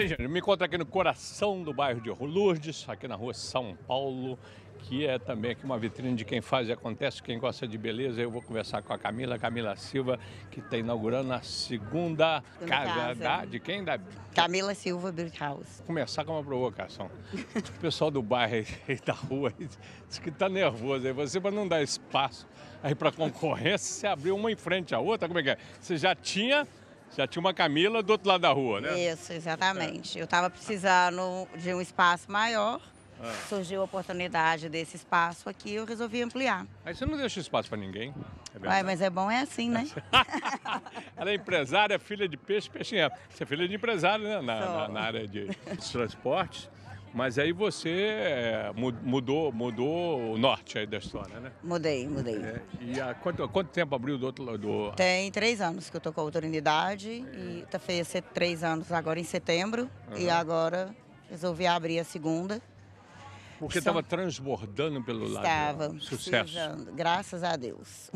E aí, gente, me encontro aqui no coração do bairro de Lourdes, aqui na Rua São Paulo, que é também aqui uma vitrine de quem faz e acontece, quem gosta de beleza. Eu vou conversar com a Camilla Silva, que está inaugurando a segunda casa de quem? Da Camilla Silva Beauty House. Vou começar com uma provocação. O pessoal do bairro e da rua diz que está nervoso. Aí você, para não dar espaço aí para concorrência, você abriu uma em frente à outra. Como é que é? Você já tinha uma Camilla do outro lado da rua, né? Isso, exatamente. Eu estava precisando de um espaço maior. Surgiu a oportunidade desse espaço aqui, eu resolvi ampliar. Aí você não deixa espaço para ninguém. Uai, mas é bom, é assim, né? Ela é empresária, filha de peixe, peixinha. Você é filha de empresário, né? Na área de transportes. Mas aí você mudou o norte aí da história, né? Mudei. E há quanto tempo abriu do outro lado? Tem 3 anos que eu estou com a autoridade. E fez 3 anos agora em setembro. E agora resolvi abrir a segunda. Porque estava transbordando pelo lado. Estava. Sucesso. Graças a Deus.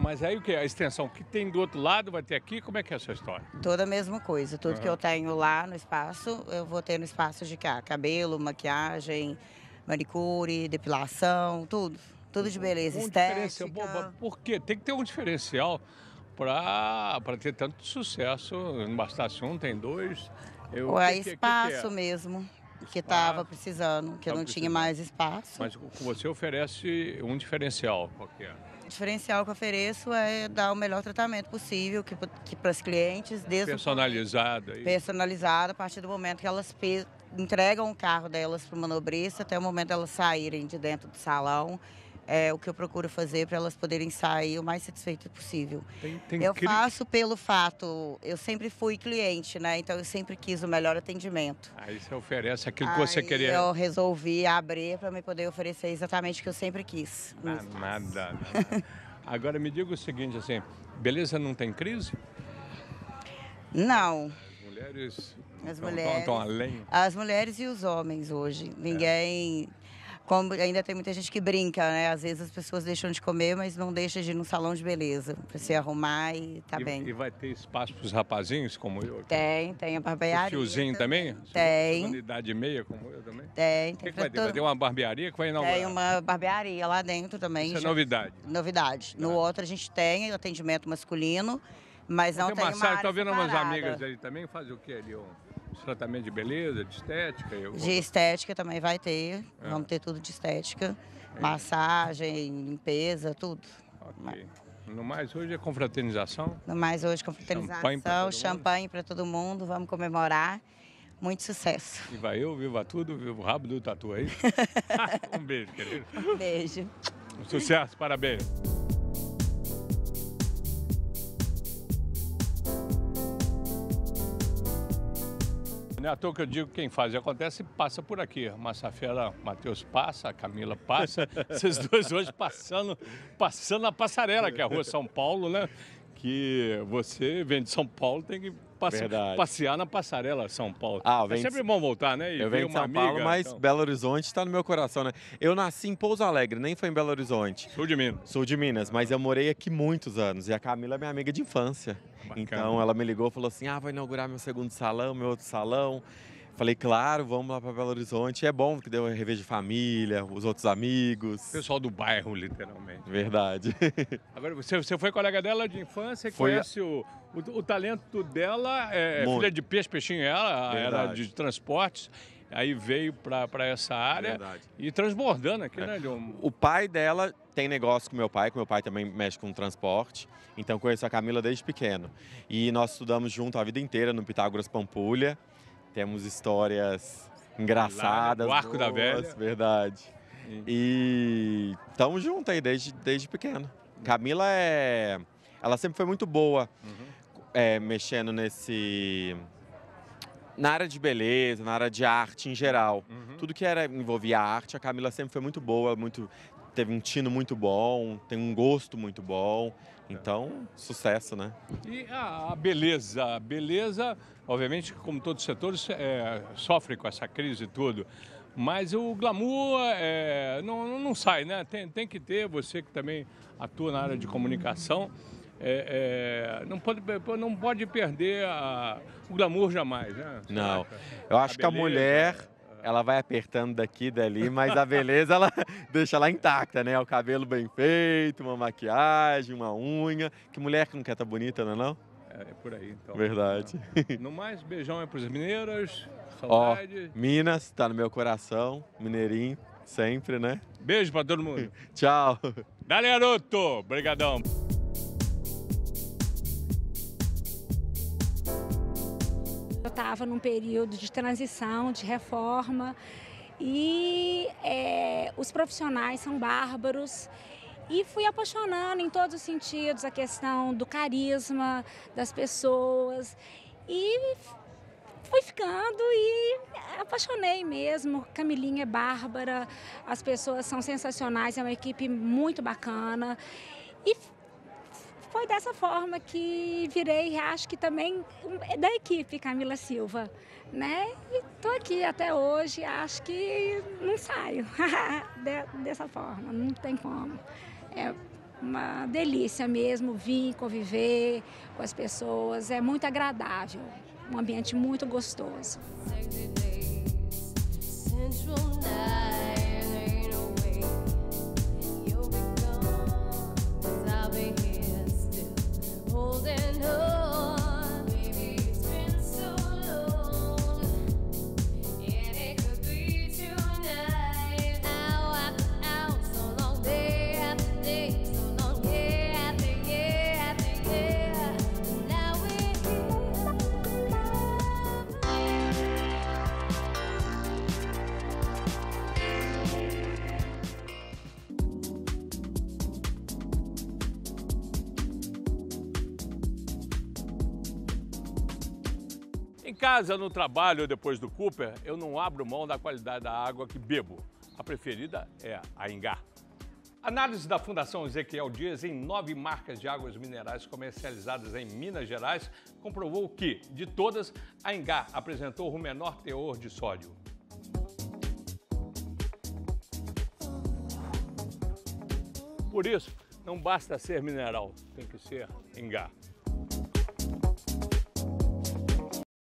Mas aí o que? A extensão que tem do outro lado vai ter aqui? Como é que é essa história? Toda a mesma coisa. Tudo que eu tenho lá no espaço, eu vou ter no espaço de cá. Cabelo, maquiagem, manicure, depilação, tudo. Tudo de beleza estética. Por quê? Tem que ter um diferencial para ter tanto sucesso. Não bastasse um, tem 2. É espaço mesmo. Que estava precisando, que eu não tinha mais espaço. Mas você oferece um diferencial qualquer? O diferencial que eu ofereço é dar o melhor tratamento possível para os clientes. Personalizado. Personalizado a partir do momento que elas entregam o carro delas para o manobrista até o momento delas saírem de dentro do salão. É o que eu procuro fazer para elas poderem sair o mais satisfeitas possível. Eu faço pelo fato, eu sempre fui cliente, né? Então eu sempre quis o melhor atendimento. Aí você oferece aquilo que você queria. Eu resolvi abrir para me poder oferecer exatamente o que eu sempre quis. Nada. Agora me diga o seguinte, assim, beleza não tem crise? Não. As mulheres estão além. As mulheres e os homens hoje. Ninguém. Como ainda tem muita gente que brinca, né? Às vezes as pessoas deixam de comer, mas não deixam de ir num salão de beleza, para se arrumar e tá bem. E vai ter espaço para os rapazinhos como eu? Tem a barbearia. O tiozinho também? Tem. Uma unidade e meia como eu também? Tem. O que vai ter? Vai ter uma barbearia que vai inaugurar? Tem uma barbearia lá dentro também. Isso é novidade? Novidade. No outro a gente tem atendimento masculino, mas não tem uma área. Estou vendo umas amigas ali também, fazem o que ali? Tratamento de beleza, de estética? De estética também vai ter, vamos ter tudo de estética, massagem, limpeza, tudo. Okay. No mais hoje é confraternização? No mais hoje confraternização, champanhe para todo mundo, vamos comemorar, muito sucesso. Viva eu, viva tudo, viva o rabo do tatu aí. Um beijo, querido. Um beijo. Um sucesso, parabéns. Não é à toa que eu digo que quem faz e acontece passa por aqui. Massafera, Matheus passa, a Camilla passa. Vocês dois hoje passando a passarela, que é a Rua São Paulo, né? Que você vem de São Paulo, tem que passear na passarela São Paulo. É sempre bom voltar, né? Eu venho de São Paulo, mas Belo Horizonte está no meu coração, né? Eu nasci em Pouso Alegre, nem foi em Belo Horizonte. Sul de Minas, mas eu morei aqui muitos anos. E a Camilla é minha amiga de infância. Bacana. Então ela me ligou e falou assim, vou inaugurar meu segundo salão, meu outro salão. Falei, claro, vamos lá para Belo Horizonte. É bom que deu um revejo de família, os outros amigos. Pessoal do bairro, literalmente. Verdade. Agora, você foi colega dela de infância, conhece o talento dela, filha de peixe, peixinho ela, era de transportes. Aí veio para essa área e transbordando aqui, né? O pai dela tem negócio com meu pai também mexe com transporte, então conheço a Camilla desde pequeno. E nós estudamos junto a vida inteira no Pitágoras Pampulha. Temos histórias engraçadas. O Arco da Velha. Verdade. E estamos juntos aí desde pequeno. Camilla ela sempre foi muito boa mexendo na área de beleza, na área de arte em geral. Tudo que envolvia arte, a Camilla sempre foi muito boa, teve um tino muito bom, tem um gosto muito bom. Então, sucesso, né? E a beleza? A beleza, obviamente, como todos os setores, sofre com essa crise e tudo. Mas o glamour não sai, né? Tem que ter, você que também atua na área de comunicação. não pode perder o glamour jamais, né? Não. Eu acho que a mulher, ela vai apertando daqui e dali, mas a beleza ela deixa ela intacta, né? O cabelo bem feito, uma maquiagem, uma unha. Que mulher que não quer estar bonita, não é não? É por aí, então. Verdade. No mais, beijão é para os mineiros. Saudade. Ó, Minas, está no meu coração. Mineirinho, sempre, né? Beijo para todo mundo. Tchau. Dale, garoto. Obrigadão. Eu estava num período de transição, de reforma, e os profissionais são bárbaros. E fui apaixonando em todos os sentidos, a questão do carisma das pessoas. E fui ficando e apaixonei mesmo. Camilinha é bárbara, as pessoas são sensacionais, é uma equipe muito bacana. E foi dessa forma que virei, acho que também, da equipe Camilla Silva, né? E tô aqui até hoje, acho que não saio dessa forma, não tem como. É uma delícia mesmo vir, conviver com as pessoas, é muito agradável, um ambiente muito gostoso. Em casa, no trabalho, depois do Cooper, eu não abro mão da qualidade da água que bebo. A preferida é a Engá. Análise da Fundação Ezequiel Dias em 9 marcas de águas minerais comercializadas em Minas Gerais comprovou que, de todas, a Engá apresentou o menor teor de sódio. Por isso, não basta ser mineral, tem que ser Engá.